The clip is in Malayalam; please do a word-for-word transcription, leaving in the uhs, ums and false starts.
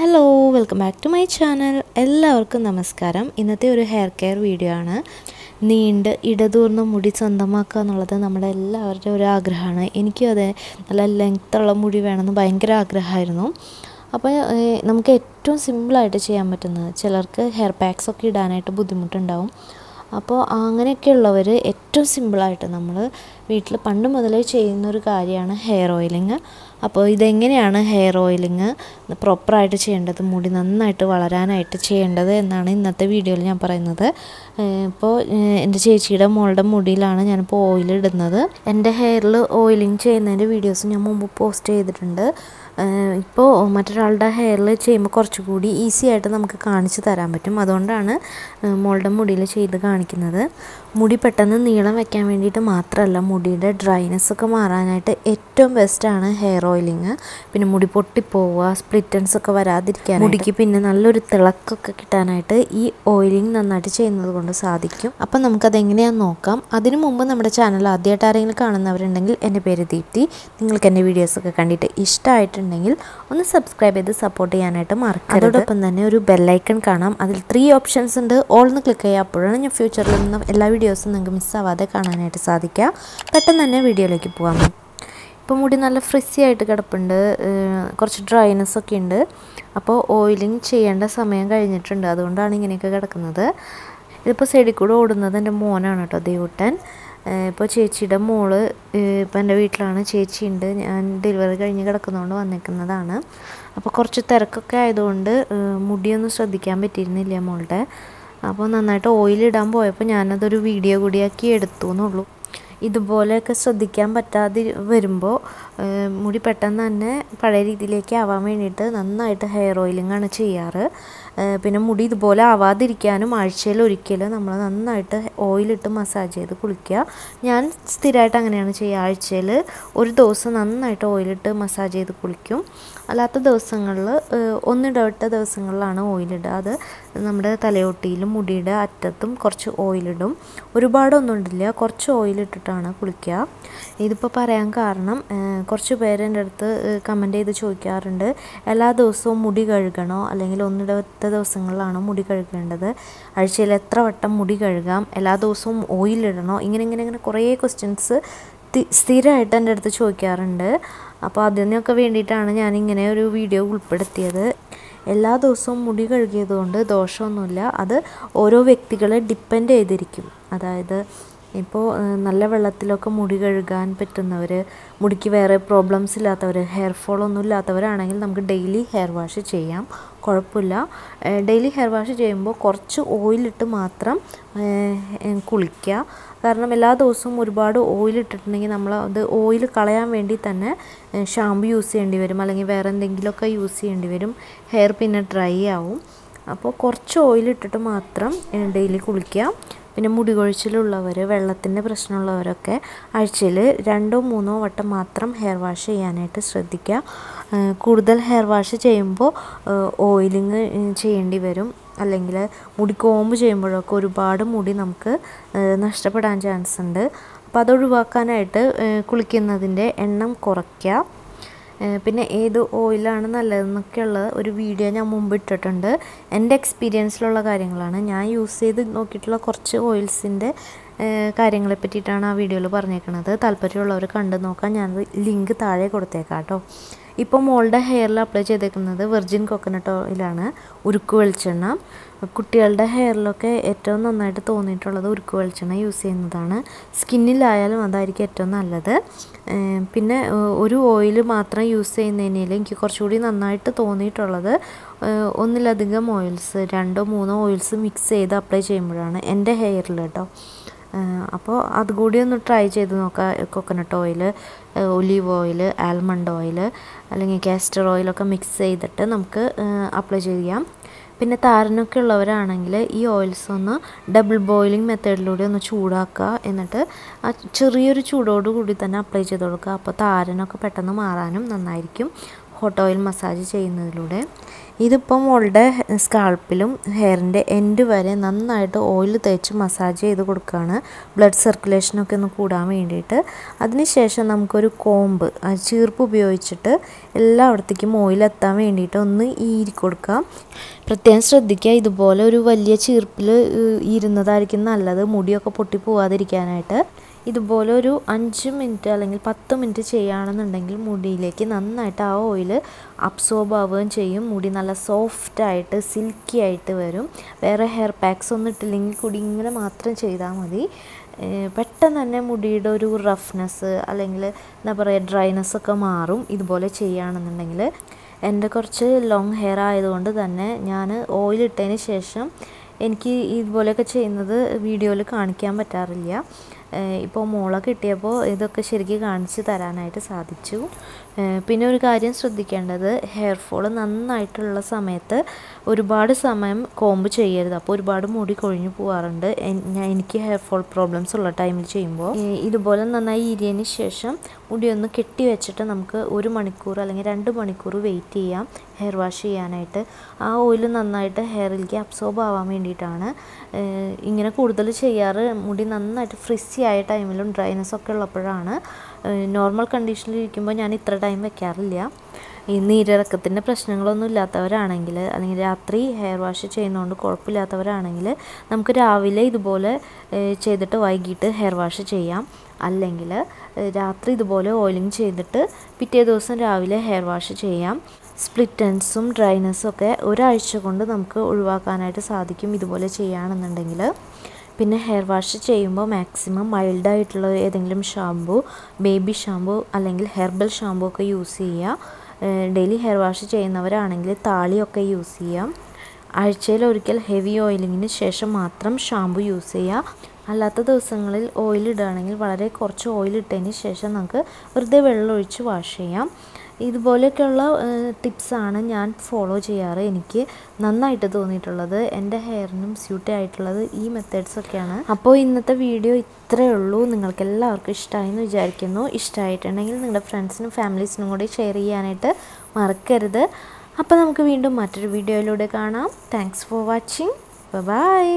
Hello welcome back to my channel. എല്ലാവർക്കും നമസ്കാരം. ഇന്നത്തെ ഒരു ഹെയർ കെയർ വീഡിയോ ആണ്. നീണ്ട് ഇടതൂർന്ന് മുടി സ്വന്തമാക്കുക എന്നുള്ളത് നമ്മുടെ എല്ലാവരുടെയും ഒരു ആഗ്രഹമാണ്. എനിക്കും അതെ, നല്ല ലെങ്ത്തുള്ള മുടി വേണമെന്ന് ഭയങ്കര ആഗ്രഹമായിരുന്നു. അപ്പോൾ നമുക്ക് ഏറ്റവും സിമ്പിളായിട്ട് ചെയ്യാൻ പറ്റുന്നത്, ചിലർക്ക് ഹെയർ പാക്സൊക്കെ ഇടാനായിട്ട് ബുദ്ധിമുട്ടുണ്ടാവും. അപ്പോൾ അങ്ങനെയൊക്കെയുള്ളവർ ഏറ്റവും സിമ്പിളായിട്ട് നമ്മൾ വീട്ടിൽ പണ്ട് മുതലേ ചെയ്യുന്നൊരു കാര്യമാണ് ഹെയർ ഓയിലിങ്. അപ്പോൾ ഇതെങ്ങനെയാണ് ഹെയർ ഓയിലിങ് പ്രോപ്പറായിട്ട് ചെയ്യേണ്ടത്, മുടി നന്നായിട്ട് വളരാനായിട്ട് ചെയ്യേണ്ടത് എന്നാണ് ഇന്നത്തെ വീഡിയോയിൽ ഞാൻ പറയുന്നത്. ഇപ്പോൾ എൻ്റെ ചേച്ചിയുടെ മോളുടെ മുടിയിലാണ് ഞാനിപ്പോൾ ഓയിലിടുന്നത്. എൻ്റെ ഹെയറിൽ ഓയിലിങ് ചെയ്യുന്നതിൻ്റെ വീഡിയോസ് ഞാൻ മുമ്പ് പോസ്റ്റ് ചെയ്തിട്ടുണ്ട്. ഇപ്പോൾ മറ്റൊരാളുടെ ഹെയറിൽ ചെയ്യുമ്പോൾ കുറച്ചുകൂടി ഈസി ആയിട്ട് നമുക്ക് കാണിച്ചു തരാൻ പറ്റും, അതുകൊണ്ടാണ് മോളുടെ മുടിയിൽ ചെയ്ത് കാണിക്കുന്നത്. മുടി പെട്ടെന്ന് നീളം വയ്ക്കാൻ വേണ്ടിയിട്ട് മാത്രമല്ല, മുടിയുടെ ഡ്രൈനെസ് ഒക്കെ മാറാനായിട്ട് ഏറ്റവും ബെസ്റ്റാണ് ഹെയർ ഓയിലിങ്. പിന്നെ മുടി പൊട്ടിപ്പോവുക, സ്പ്ലിറ്റൻസ് ഒക്കെ വരാതിരിക്കാൻ, മുടിക്ക് പിന്നെ നല്ലൊരു തിളക്കൊക്കെ കിട്ടാനായിട്ട് ഈ ഓയിലിങ് നന്നായിട്ട് ചെയ്യുന്നത് കൊണ്ട് സാധിക്കും. അപ്പം നമുക്കതെങ്ങനെയാണെന്ന് നോക്കാം. അതിനു മുമ്പ് നമ്മുടെ ചാനൽ ആദ്യമായിട്ട് ആരെങ്കിലും കാണുന്നവരുണ്ടെങ്കിൽ, എൻ്റെ പേര് ദീപ്തി. നിങ്ങൾക്ക് എൻ്റെ വീഡിയോസൊക്കെ കണ്ടിട്ട് ഇഷ്ടമായിട്ടുണ്ട് െങ്കിൽ ഒന്ന് സബ്സ്ക്രൈബ് ചെയ്ത് സപ്പോർട്ട് ചെയ്യാനായിട്ട് മറക്കരുത്. അതോടൊപ്പം തന്നെ ഒരു ബെല്ലൈക്കൺ കാണാം, അതിൽ ത്രീ ഓപ്ഷൻസ് ഉണ്ട്. ഓൾ എന്ന് ക്ലിക്ക് ചെയ്യുക, അപ്പോഴാണ് ഞാൻ ഫ്യൂച്ചറിൽ നിന്നും എല്ലാ വീഡിയോസും നിങ്ങൾക്ക് മിസ്സാവാതെ കാണാനായിട്ട് സാധിക്കുക. പെട്ടെന്ന് തന്നെ വീഡിയോയിലേക്ക് പോകാം. ഇപ്പോൾ മുടി നല്ല ഫ്രിസി ആയിട്ട് കിടപ്പുണ്ട്, കുറച്ച് ഡ്രൈനെസ് ഒക്കെ ഉണ്ട്. അപ്പോൾ ഓയിലിങ് ചെയ്യേണ്ട സമയം കഴിഞ്ഞിട്ടുണ്ട്, അതുകൊണ്ടാണ് ഇങ്ങനെയൊക്കെ കിടക്കുന്നത്. ഇതിപ്പോൾ സൈഡിൽ കൂടെ ഓടുന്നത് എൻ്റെ മോനാണ് കേട്ടോ, ദേവൂട്ടൻ. ഇപ്പോൾ ചേച്ചിയുടെ മോള് ഇപ്പോൾ എൻ്റെ വീട്ടിലാണ്, ചേച്ചിയുണ്ട്. ഞാൻ ഡെലിവറി കഴിഞ്ഞ് കിടക്കുന്നതുകൊണ്ട് വന്നിരിക്കുന്നതാണ്. അപ്പോൾ കുറച്ച് തിരക്കൊക്കെ ആയതുകൊണ്ട് മുടിയൊന്നും ശ്രദ്ധിക്കാൻ പറ്റിയിരുന്നില്ല മോളുടെ. അപ്പോൾ നന്നായിട്ട് ഓയിലിടാൻ പോയപ്പോൾ ഞാനതൊരു വീഡിയോ കൂടിയാക്കി എടുത്തു എന്നുള്ളൂ. ഇതുപോലെയൊക്കെ ശ്രദ്ധിക്കാൻ പറ്റാതെ വരുമ്പോൾ മുടി പെട്ടെന്ന് തന്നെ പഴയ രീതിയിലേക്ക് ആവാൻ വേണ്ടിയിട്ട് നന്നായിട്ട് ഹെയർ ഓയിലിങ്ങാണ് ചെയ്യാറ്. പിന്നെ മുടി ഇതുപോലെ ആവാതിരിക്കാനും ആഴ്ചയിൽ ഒരിക്കൽ നമ്മൾ നന്നായിട്ട് ഓയിലിട്ട് മസാജ് ചെയ്ത് കുളിക്കുക. ഞാൻ സ്ഥിരമായിട്ട് അങ്ങനെയാണ് ചെയ്യുക. ആഴ്ചയിൽ ഒരു ദിവസം നന്നായിട്ട് ഓയിലിട്ട് മസാജ് ചെയ്ത് കുളിക്കും. അല്ലാത്ത ദിവസങ്ങളിൽ, ഒന്നിടവിട്ട ദിവസങ്ങളിലാണ് ഓയിലിടുക. അത് നമ്മുടെ തലയോട്ടിയിലും മുടിയുടെ അറ്റത്തും കുറച്ച് ഓയിലിടും. ഒരുപാടൊന്നും ഇടില്ല, കുറച്ച് ഓയിലിട്ടിട്ടാണ് കുളിക്കുക. ഇതിപ്പോൾ പറയാൻ കാരണം, കുറച്ച് പേര് എൻ്റെ അടുത്ത് കമൻറ്റ് ചെയ്ത് ചോദിക്കാറുണ്ട്, എല്ലാ ദിവസവും മുടി കഴുകണോ, അല്ലെങ്കിൽ ഒന്നിടവിട്ട ദിവസങ്ങളിലാണോ മുടി കഴുകേണ്ടത്, ആഴ്ചയിൽ എത്ര വട്ടം മുടി കഴുകാം, എല്ലാ ദിവസവും ഓയിലിടണോ, ഇങ്ങനെ ഇങ്ങനെ ഇങ്ങനെ കുറേ ക്വസ്റ്റ്യൻസ് സ്ഥിരമായിട്ട് എൻ്റെ അടുത്ത് ചോദിക്കാറുണ്ട്. അപ്പോൾ അതിനൊക്കെ വേണ്ടിയിട്ടാണ് ഞാനിങ്ങനെ ഒരു വീഡിയോ ഉൾപ്പെടുത്തിയത്. എല്ലാ ദിവസവും മുടി കഴുകിയത് കൊണ്ട് ദോഷമൊന്നുമില്ല, അത് ഓരോ വ്യക്തികളെ ഡിപ്പെൻഡ് ചെയ്തിരിക്കും. അതായത് ഇപ്പോൾ നല്ല വെള്ളത്തിലൊക്കെ മുടി കഴുകാൻ പറ്റുന്നവർ, മുടിക്ക് വേറെ പ്രോബ്ലംസ് ഇല്ലാത്തവർ, ഹെയർ ഫോളൊന്നും ഇല്ലാത്തവരാണെങ്കിൽ നമുക്ക് ഡെയിലി ഹെയർ വാഷ് ചെയ്യാം, കുഴപ്പമില്ല. ഡെയിലി ഹെയർ വാഷ് ചെയ്യുമ്പോൾ കുറച്ച് ഓയിലിട്ട് മാത്രം കുളിക്കുക. കാരണം എല്ലാ ദിവസവും ഒരുപാട് ഓയിലിട്ടിട്ടുണ്ടെങ്കിൽ നമ്മൾ അത് ഓയിൽ കളയാൻ വേണ്ടി തന്നെ ഷാമ്പു യൂസ് ചെയ്യേണ്ടി വരും, അല്ലെങ്കിൽ വേറെ എന്തെങ്കിലുമൊക്കെ യൂസ് ചെയ്യേണ്ടി വരും. ഹെയർ പിന്നെ ഡ്രൈ ആവും. അപ്പോൾ കുറച്ച് ഓയിലിട്ടിട്ട് മാത്രം ഡെയിലി കുളിക്കുക. പിന്നെ മുടി കൊഴിച്ചിലുള്ളവർ, വെള്ളത്തിൻ്റെ പ്രശ്നമുള്ളവരൊക്കെ ആഴ്ചയിൽ രണ്ടോ മൂന്നോ വട്ടം മാത്രം ഹെയർ വാഷ് ചെയ്യാനായിട്ട് ശ്രദ്ധിക്കുക. കൂടുതൽ ഹെയർ വാഷ് ചെയ്യുമ്പോൾ ഓയിലിങ് ചെയ്യേണ്ടി വരും, അല്ലെങ്കിൽ മുടി കോമ്പ് ചെയ്യുമ്പോഴൊക്കെ ഒരുപാട് മുടി നമുക്ക് നഷ്ടപ്പെടാൻ ചാൻസ് ഉണ്ട്. അപ്പോൾ അതൊഴിവാക്കാനായിട്ട് കുളിക്കുന്നതിൻ്റെ എണ്ണം കുറയ്ക്കുക. പിന്നെ ഏത് ഓയിലാണ് നല്ലതെന്നൊക്കെയുള്ള ഒരു വീഡിയോ ഞാൻ മുമ്പ് ഇട്ടിട്ടുണ്ട്. എൻ്റെ എക്സ്പീരിയൻസിലുള്ള കാര്യങ്ങളാണ്, ഞാൻ യൂസ് ചെയ്ത് നോക്കിയിട്ടുള്ള കുറച്ച് ഓയിൽസിൻ്റെ കാര്യങ്ങളെ പറ്റിയിട്ടാണ് ആ വീഡിയോയിൽ പറഞ്ഞേക്കുന്നത്. താല്പര്യമുള്ളവർ കണ്ടു നോക്കാൻ ഞാൻ ലിങ്ക് താഴെ കൊടുത്തേക്കാം കേട്ടോ. ഇപ്പോൾ മോളുടെ ഹെയറിൽ അപ്ലൈ ചെയ്തേക്കുന്നത് വെർജിൻ കോക്കനട്ട് ഓയിലാണ്, ഉരുക്ക് വെളിച്ചെണ്ണ. കുട്ടികളുടെ ഹെയറിലൊക്കെ ഏറ്റവും നന്നായിട്ട് തോന്നിയിട്ടുള്ളത് ഉരുക്ക് വെളിച്ചെണ്ണ യൂസ് ചെയ്യുന്നതാണ്. സ്കിന്നിലായാലും അതായിരിക്കും ഏറ്റവും നല്ലത്. പിന്നെ ഒരു ഓയിൽ മാത്രം യൂസ് ചെയ്യുന്നതിനേലും എനിക്ക് കുറച്ചുകൂടി നന്നായിട്ട് തോന്നിയിട്ടുള്ളത് ഒന്നിലധികം ഓയിൽസ്, രണ്ടോ മൂന്നോ ഓയിൽസ് മിക്സ് ചെയ്ത് അപ്ലൈ ചെയ്യുമ്പോഴാണ്, എൻ്റെ ഹെയറിൽ കേട്ടോ. അപ്പോൾ അതുകൂടി ഒന്ന് ട്രൈ ചെയ്ത് നോക്കാം. Coconut oil, olive oil, almond oil, അല്ലെങ്കിൽ കാസ്റ്റർ ഓയിലൊക്കെ മിക്സ് ചെയ്തിട്ട് നമുക്ക് അപ്ലൈ ചെയ്യാം. പിന്നെ താരനൊക്കെ ഉള്ളവരാണെങ്കിൽ ഈ ഓയിൽസ് ഒന്ന് ഡബിൾ ബോയിലിംഗ് മെത്തേഡിലൂടെ ഒന്ന് ചൂടാക്കുക, എന്നിട്ട് ആ ചെറിയൊരു ചൂടോടുകൂടി തന്നെ അപ്ലൈ ചെയ്ത് കൊടുക്കുക. അപ്പോൾ താരനൊക്കെ പെട്ടെന്ന് മാറാനും നന്നായിരിക്കും. ഹോട്ട് ഓയിൽ മസാജ് ചെയ്യുന്നതിലൂടെ ഇതിപ്പം മോളുടെ സ്കാൾപ്പിലും ഹെയറിൻ്റെ എൻഡ് വരെ നന്നായിട്ട് ഓയിൽ തേച്ച് മസാജ് ചെയ്ത് കൊടുക്കുകയാണ്, ബ്ലഡ് സർക്കുലേഷനൊക്കെ ഒന്ന് കൂടാൻ വേണ്ടിയിട്ട്. അതിനുശേഷം നമുക്കൊരു കോമ്പ് ചീർപ്പ് ഉപയോഗിച്ചിട്ട് എല്ലായിടത്തേക്കും ഓയിലെത്താൻ വേണ്ടിയിട്ട് ഒന്ന് ഈരി കൊടുക്കാം. പ്രത്യേകം ശ്രദ്ധിക്കുക, ഇതുപോലെ ഒരു വലിയ ചീർപ്പിൽ ഇരുന്നതായിരിക്കും നല്ലത്, മുടിയൊക്കെ പൊട്ടിപ്പോവാതിരിക്കാനായിട്ട്. ഇതുപോലെ ഒരു അഞ്ച് മിനിറ്റ് അല്ലെങ്കിൽ പത്ത് മിനിറ്റ് ചെയ്യുകയാണെന്നുണ്ടെങ്കിൽ മുടിയിലേക്ക് നന്നായിട്ട് ആ ഓയിൽ അബ്സോർബ് ആവുകയും ചെയ്യും, മുടി നല്ല സോഫ്റ്റായിട്ട് സിൽക്കി ആയിട്ട് വരും. വേറെ ഹെയർ പാക്സ് ഒന്നും ഇട്ടില്ലെങ്കിൽ കൂടി ഇങ്ങനെ മാത്രം ചെയ്താൽ മതി. പെട്ടെന്ന് തന്നെ മുടിയുടെ ഒരു റഫ്നെസ് അല്ലെങ്കിൽ എന്താ പറയുക ഡ്രൈനെസ്സൊക്കെ മാറും ഇതുപോലെ ചെയ്യുകയാണെന്നുണ്ടെങ്കിൽ. എൻ്റെ കുറച്ച് ലോങ് ഹെയർ ആയതുകൊണ്ട് തന്നെ ഞാൻ ഓയിലിട്ടതിന് ശേഷം എനിക്ക് ഇതുപോലെയൊക്കെ ചെയ്യുന്നത് വീഡിയോയിൽ കാണിക്കാൻ പറ്റാറില്ല. ഇപ്പോൾ മോളെ കിട്ടിയപ്പോൾ ഇതൊക്കെ ശരിക്കും കാണിച്ച് തരാനായിട്ട് സാധിച്ചു. പിന്നെ ഒരു കാര്യം ശ്രദ്ധിക്കേണ്ടത്, ഹെയർ ഫോൾ നന്നായിട്ടുള്ള സമയത്ത് ഒരുപാട് സമയം കോമ്പ് ചെയ്യരുത്, അപ്പോൾ ഒരുപാട് മുടി കൊഴിഞ്ഞു പോകാറുണ്ട്. എനിക്ക് ഹെയർ ഫോൾ പ്രോബ്ലംസ് ഉള്ള ടൈമിൽ ചെയ്യുമ്പോൾ ഇതുപോലെ നന്നായി ഇരിയതിന് ശേഷം മുടിയൊന്ന് കെട്ടി വെച്ചിട്ട് നമുക്ക് ഒരു മണിക്കൂർ അല്ലെങ്കിൽ രണ്ട് മണിക്കൂർ വെയിറ്റ് ചെയ്യാം ഹെയർ വാഷ് ചെയ്യാനായിട്ട്. ആ ഓയിൽ നന്നായിട്ട് ഹെയറിലേക്ക് അബ്സോർബ് ആവാൻ വേണ്ടിയിട്ടാണ് ഇങ്ങനെ കൂടുതൽ ചെയ്യാറ്. മുടി നന്നായിട്ട് ഫ്രിസി ആയ ടൈമിലും ഡ്രൈനെസ് ഒക്കെ ഉള്ളപ്പോഴാണ്. നോർമൽ കണ്ടീഷനിൽ ഇരിക്കുമ്പോൾ ഞാൻ ഇത്ര ടൈം വെക്കാറില്ല. ഈ നീരിറക്കത്തിൻ്റെ പ്രശ്നങ്ങളൊന്നും ഇല്ലാത്തവരാണെങ്കിൽ അല്ലെങ്കിൽ രാത്രി ഹെയർ വാഷ് ചെയ്യുന്നതുകൊണ്ട് കുഴപ്പമില്ലാത്തവരാണെങ്കിൽ നമുക്ക് രാവിലെ ഇതുപോലെ ചെയ്തിട്ട് വൈകിട്ട് ഹെയർ വാഷ് ചെയ്യാം. അല്ലെങ്കിൽ രാത്രി ഇതുപോലെ ഓയിലിംഗ് ചെയ്തിട്ട് പിറ്റേ ദിവസം രാവിലെ ഹെയർ വാഷ് ചെയ്യാം. സ്പ്ലിറ്റ് എൻഡ്സും ഡ്രൈനെസ്സും ഒക്കെ ഒരാഴ്ച കൊണ്ട് നമുക്ക് ഒഴിവാക്കാനായിട്ട് സാധിക്കും ഇതുപോലെ ചെയ്യുകയാണെന്നുണ്ടെങ്കിൽ. പിന്നെ ഹെയർ വാഷ് ചെയ്യുമ്പോൾ മാക്സിമം മൈൽഡായിട്ടുള്ള ഏതെങ്കിലും ഷാമ്പൂ, ബേബി ഷാമ്പൂ അല്ലെങ്കിൽ ഹെർബൽ ഷാമ്പൂ ഒക്കെ യൂസ് ചെയ്യുക. ഡെയിലി ഹെയർ വാഷ് ചെയ്യുന്നവരാണെങ്കിൽ താളിയൊക്കെ യൂസ് ചെയ്യാം. ആഴ്ചയിൽ ഒരിക്കൽ ഹെവി ഓയിലിങ്ങിന് ശേഷം മാത്രം ഷാമ്പൂ യൂസ് ചെയ്യുക. അല്ലാത്ത ദിവസങ്ങളിൽ ഓയിലിടുകയാണെങ്കിൽ വളരെ കുറച്ച് ഓയിലിട്ടതിന് ശേഷം നമുക്ക് വെറുതെ വെള്ളമൊഴിച്ച് വാഷ് ചെയ്യാം. ഇതുപോലെയൊക്കെയുള്ള ടിപ്സാണ് ഞാൻ ഫോളോ ചെയ്യാറ്. എനിക്ക് നന്നായിട്ട് തോന്നിയിട്ടുള്ളത്, എൻ്റെ ഹെയറിനും സ്യൂട്ട് ആയിട്ടുള്ളത് ഈ മെത്തേഡ്സൊക്കെയാണ്. അപ്പോൾ ഇന്നത്തെ വീഡിയോ ഇത്രയേ ഉള്ളൂ. നിങ്ങൾക്ക് എല്ലാവർക്കും ഇഷ്ടമായി എന്ന് വിചാരിക്കുന്നു. ഇഷ്ടമായിട്ടുണ്ടെങ്കിൽ നിങ്ങളുടെ ഫ്രണ്ട്സിനും ഫാമിലീസിനും കൂടി ഷെയർ ചെയ്യാനായിട്ട് മറക്കരുത്. അപ്പോൾ നമുക്ക് വീണ്ടും മറ്റൊരു വീഡിയോയിലൂടെ കാണാം. Thanks for watching. ബൈ.